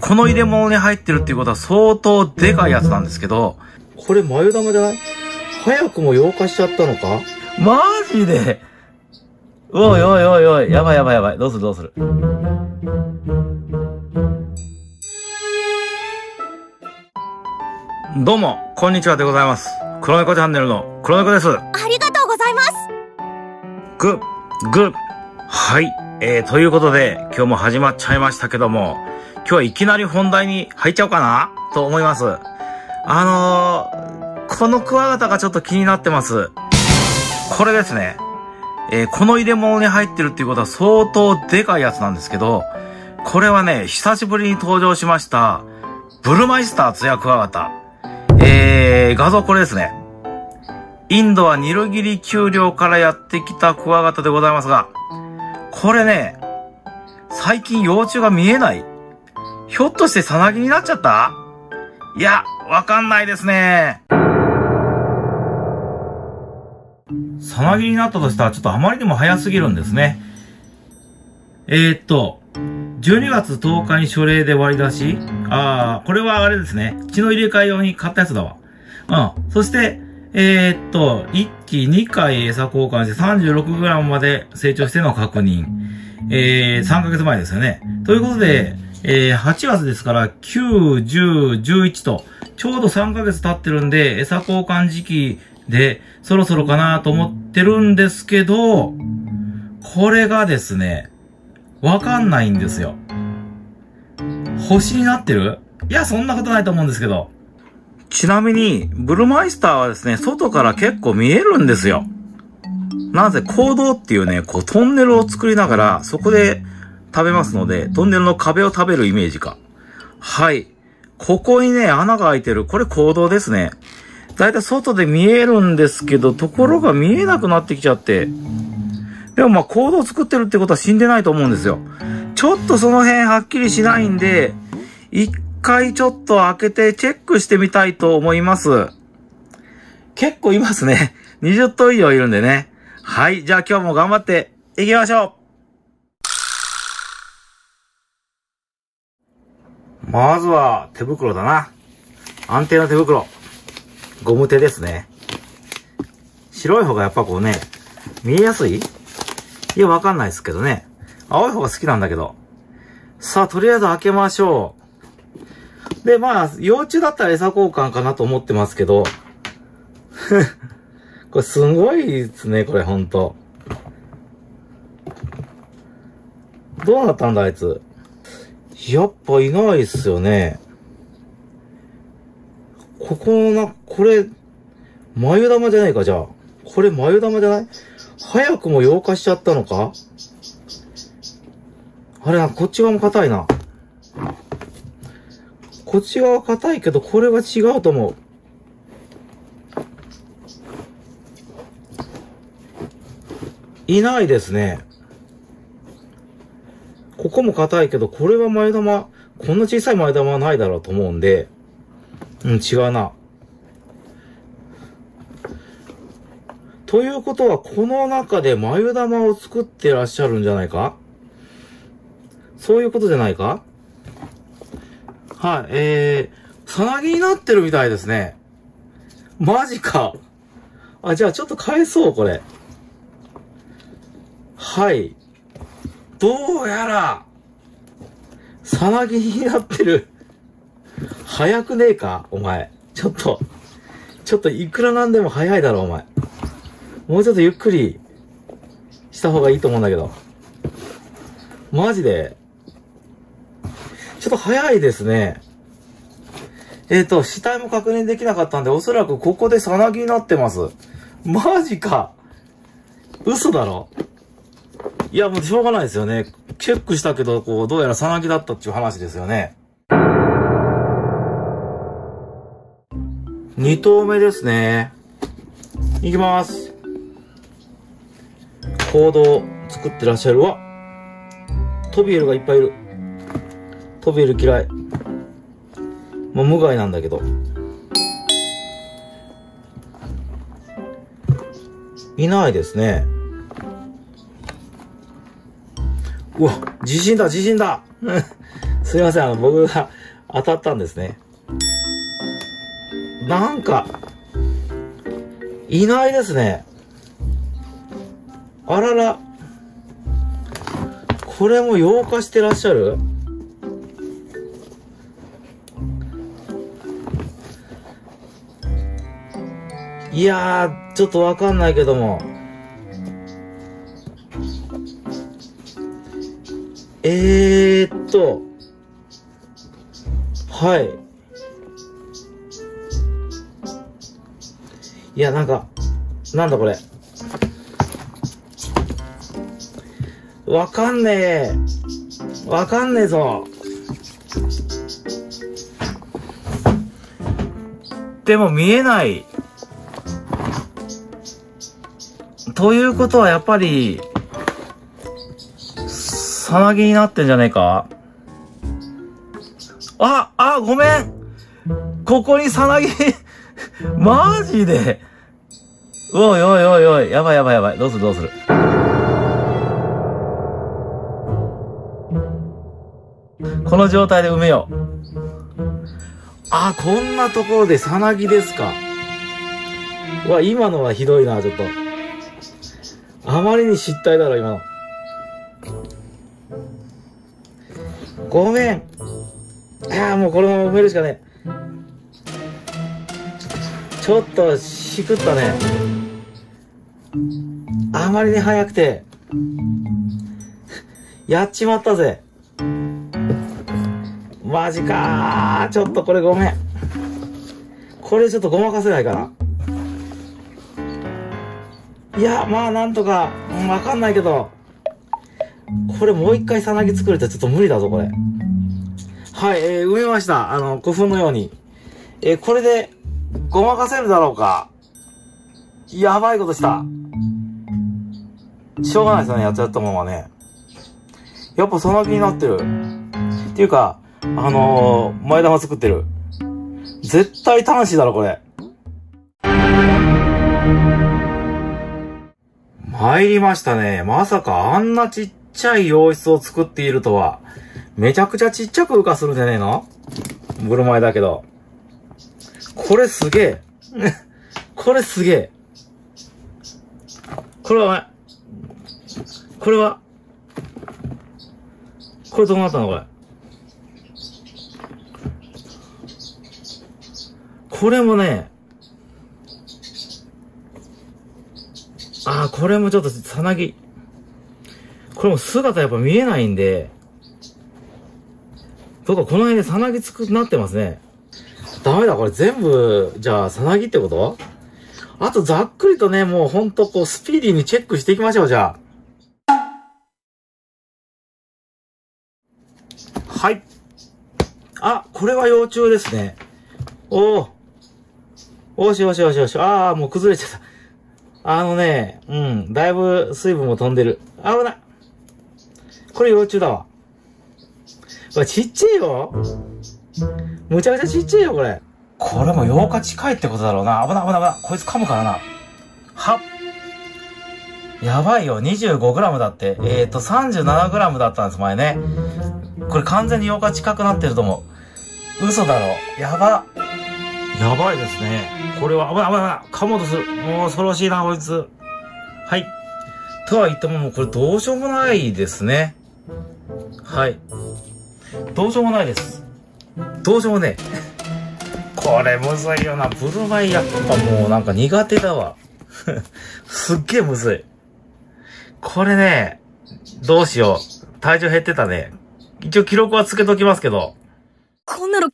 この入れ物に入ってるっていうことは相当でかいやつなんですけど、これ繭玉じゃない？早くも溶化しちゃったのか？マジで？おいおいおいおい、やばいやばいやばい、どうするどうする。どうも、こんにちはでございます。黒猫チャンネルの黒猫です。ありがとうございます。はい。ということで、今日も始まっちゃいましたけども、今日はいきなり本題に入っちゃおうかなと思います。このクワガタがちょっと気になってます。これですね。この入れ物に入ってるっていうことは相当でかいやつなんですけど、これはね、久しぶりに登場しました、ブルマイスターツヤクワガタ。画像これですね。インドはニルギリ丘陵からやってきたクワガタでございますが、これね、最近幼虫が見えない？ひょっとしてさなぎになっちゃった？いや、わかんないですね。さなぎになったとしたらちょっとあまりにも早すぎるんですね。12月10日に書類で割り出し、これはあれですね。血の入れ替え用に買ったやつだわ。うん。そして、1期2回餌交換して 36g まで成長しての確認。3ヶ月前ですよね。ということで、8月ですから、9、10、11と、ちょうど3ヶ月経ってるんで、餌交換時期で、そろそろかなと思ってるんですけど、これがですね、わかんないんですよ。星になってる？いや、そんなことないと思うんですけど。ちなみに、ブルマイスターはですね、外から結構見えるんですよ。なぜ、坑道っていうね、こう、トンネルを作りながら、そこで食べますので、トンネルの壁を食べるイメージか。はい。ここにね、穴が開いてる。これ坑道ですね。だいたい外で見えるんですけど、ところが見えなくなってきちゃって。でもまあ、坑道を作ってるってことは死んでないと思うんですよ。ちょっとその辺はっきりしないんで、一回ちょっと開けてチェックしてみたいと思います。結構いますね。20頭以上いるんでね。はい。じゃあ今日も頑張っていきましょう。まずは手袋だな。安定の手袋。ゴム手ですね。白い方がやっぱこうね、見えやすい？いや、わかんないですけどね。青い方が好きなんだけど。さあ、とりあえず開けましょう。で、まあ、幼虫だったら餌交換かなと思ってますけど。これすごいですね、これほんと。どうなったんだ、あいつ。やっぱいないっすよね。ここのな、これ、繭玉じゃないか、じゃあ。これ繭玉じゃない？早くも溶化しちゃったのか？あれな、こっち側も硬いな。こっち側は硬いけど、これは違うと思う。いないですね。ここも硬いけど、これは繭玉、こんな小さい繭玉はないだろうと思うんで、うん、違うな。ということは、この中で繭玉を作ってらっしゃるんじゃないか？そういうことじゃないか？はい、さなぎになってるみたいですね。マジか。あ、じゃあちょっと返そう、これ。はい。どうやら、さなぎになってる。早くねえかお前。ちょっといくらなんでも早いだろ、お前。もうちょっとゆっくりした方がいいと思うんだけど。マジで。ちょっと早いですね。死体も確認できなかったんで、おそらくここでさなぎになってます。マジか。嘘だろ。いや、もうしょうがないですよね。チェックしたけど、こう、どうやらさなぎだったっていう話ですよね。2頭目ですね。いきます。坑道作ってらっしゃるわ。トビエルがいっぱいいる。トビエル嫌い。まあ、無害なんだけど。いないですね。うわ、地震だ、地震だすいません、僕が当たったんですね。なんか、いないですね。あらら。これも溶化してらっしゃる？いやー、ちょっとわかんないけども。はい。いや、なんか、なんだこれ。わかんねえ。わかんねえぞ。でも見えない。ということはやっぱり、さなぎになってんじゃねえか？あ、ごめん！ここにさなぎ、マジでおい、やばい、どうする。この状態で埋めよう。あ、こんなところでさなぎですか。うわ、今のはひどいな、ちょっと。あまりに失態だろ、今の。ごめん。ああ、もうこのまま埋めるしかねえ。ちょっとしくったね。あまりに早くて。やっちまったぜ。マジかー。ちょっとこれごめん。これちょっとごまかせないかな。いや、まあなんとか、わかんないけど。これもう一回さなぎ作れたらちょっと無理だぞ、これ。はい、埋めました。古墳のように。これで、ごまかせるだろうか。やばいことした。しょうがないですよね、やっちゃったままね。やっぱさなぎになってる。っていうか、前玉作ってる。絶対端子だろ、これ。参りましたね。まさかあんなちっちゃい洋室を作っているとは。めちゃくちゃちっちゃく浮かするんじゃねえの？ブルマイだけど。これすげえ。これすげえ。これはこれどうなったのこれ。これもね、これもちょっとさなぎ。これも姿やっぱ見えないんで、そうか、この辺でさなぎなってますね。ダメだ、これ全部、じゃあ、さなぎってこと？あと、ざっくりとね、もうほんと、こう、スピーディーにチェックしていきましょう、じゃあ。はい。あ、これは幼虫ですね。おし。あー、もう崩れちゃった。だいぶ水分も飛んでる。危ない。これ幼虫だわ。ちっちゃいよ。むちゃくちゃちっちゃいよ、これ。これも8日近いってことだろうな。危ない。こいつ噛むからな。やばいよ。25g だって。37g だったんです、前ね。これ完全に8日近くなってると思う。嘘だろ。やばいですね。これは、危ない。噛もうとする。もう恐ろしいな、こいつ。はい。とは言っても、もうこれどうしようもないですね。はい。どうしようもないです。どうしようもねえ。これむずいよな。ブルマイやっぱもうなんか苦手だわ。すっげえむずい。これね、どうしよう。体重減ってたね。一応記録はつけときますけど。こんなの聞い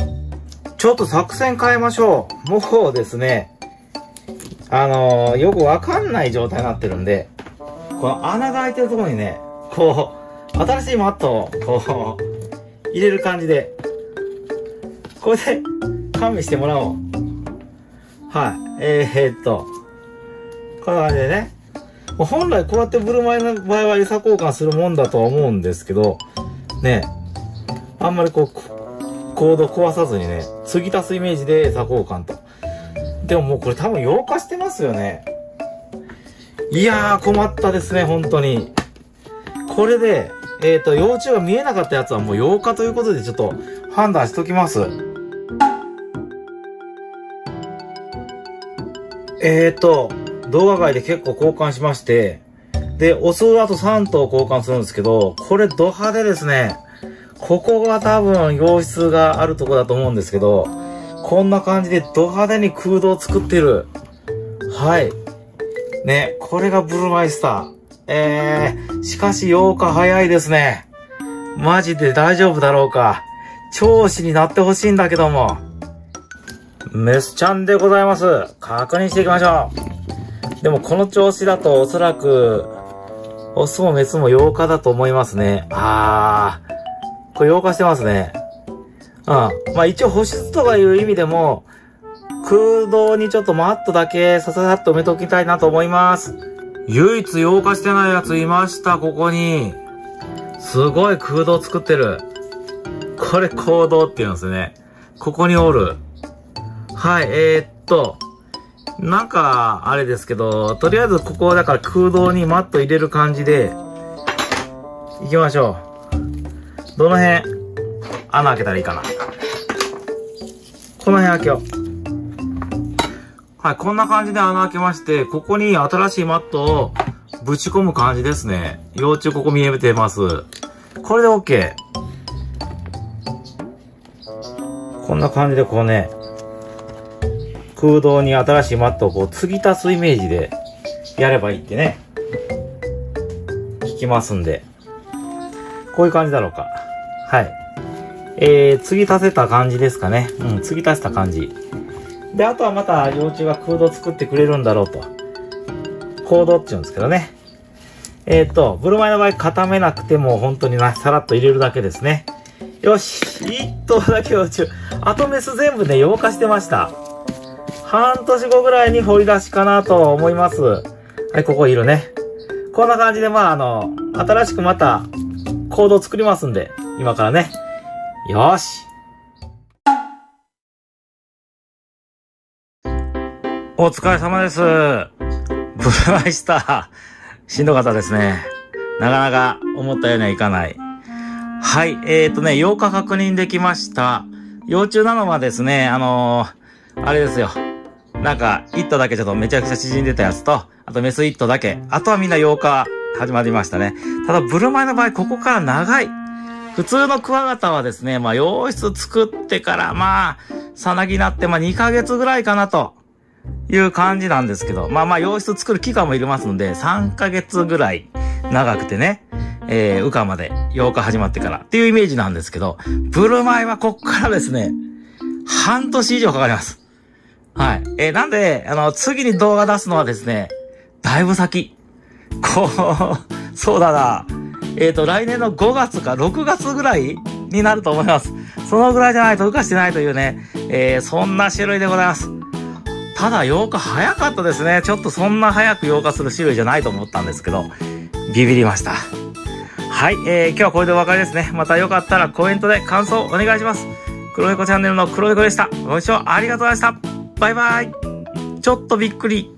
てないよ！ちょっと作戦変えましょう。もうですね、よくわかんない状態になってるんで、この穴が開いてるところにね、こう、新しいマットを、こう、入れる感じで、これで、完備してもらおう。はい。こんな感じでね。本来こうやってブルマイの場合は餌交換するもんだとは思うんですけど、ね、あんまりこう、コード壊さずにね、継ぎ足すイメージで餌交換と。でももうこれ多分溶化してますよね。いやー困ったですね、本当に。これで、幼虫が見えなかったやつはもう8日ということで、ちょっと判断しときます。動画外で結構交換しまして、で、オスあと3頭交換するんですけど、これド派手ですね。ここが多分洋室があるとこだと思うんですけど、こんな感じでド派手に空洞を作ってる。はい。ね、これがブルマイスター。しかし8日早いですね。マジで大丈夫だろうか。長子になってほしいんだけども。メスちゃんでございます。確認していきましょう。でもこの調子だとおそらく、オスもメスも8日だと思いますね。これ8日してますね。まあ一応保湿とかいう意味でも、空洞にちょっとマットだけさささっと埋めときたいなと思います。唯一8日してないやついました、ここに。すごい空洞作ってる。これ空洞って言うんですね。ここにおる。はい、なんか、あれですけど、とりあえずここだから空洞にマット入れる感じで、行きましょう。どの辺、穴開けたらいいかな。この辺開けよう。はい、こんな感じで穴開けまして、ここに新しいマットをぶち込む感じですね。幼虫ここ見えてます。これで OK。こんな感じでこうね、空洞に新しいマットをこう継ぎ足すイメージでやればいいってね。聞きますんで。こういう感じだろうか。はい。継ぎ足せた感じですかね。継ぎ足した感じ。で、あとはまた幼虫が空洞作ってくれるんだろうと。空洞って言うんですけどね。ブルマイの場合固めなくても本当にさらっと入れるだけですね。よし、1頭だけ幼虫。あとメス全部ね、8日してました。半年後ぐらいに掘り出しかなと思います。はい、ここいるね。こんな感じで、新しくまた行動作りますんで、今からね。よし。お疲れ様です。ブルマイスター。しんどかったですね。なかなか思ったようにはいかない。はい。8日確認できました。幼虫なのはですね、あれですよ。なんか、1頭だけちょっとめちゃくちゃ縮んでたやつと、あとメス1頭だけ。あとはみんな8日始まりましたね。ただ、ブルマイの場合、ここから長い。普通のクワガタはですね、洋室作ってから、さなぎになって、2ヶ月ぐらいかなと。いう感じなんですけど、洋室作る期間もいりますので、3ヶ月ぐらい長くてね、羽化まで8日始まってからっていうイメージなんですけど、ブルマイはこっからですね、半年以上かかります。はい。なんで、次に動画出すのはですね、だいぶ先。そうだな。来年の5月か6月ぐらいになると思います。そのぐらいじゃないと羽化してないというね、そんな種類でございます。ただ8日早かったですね。ちょっとそんな早く8日する種類じゃないと思ったんですけど、ビビりました。はい、今日はこれでお別れですね。またよかったらコメントで感想お願いします。黒猫チャンネルの黒猫でした。ご視聴ありがとうございました。バイバイ。ちょっとびっくり。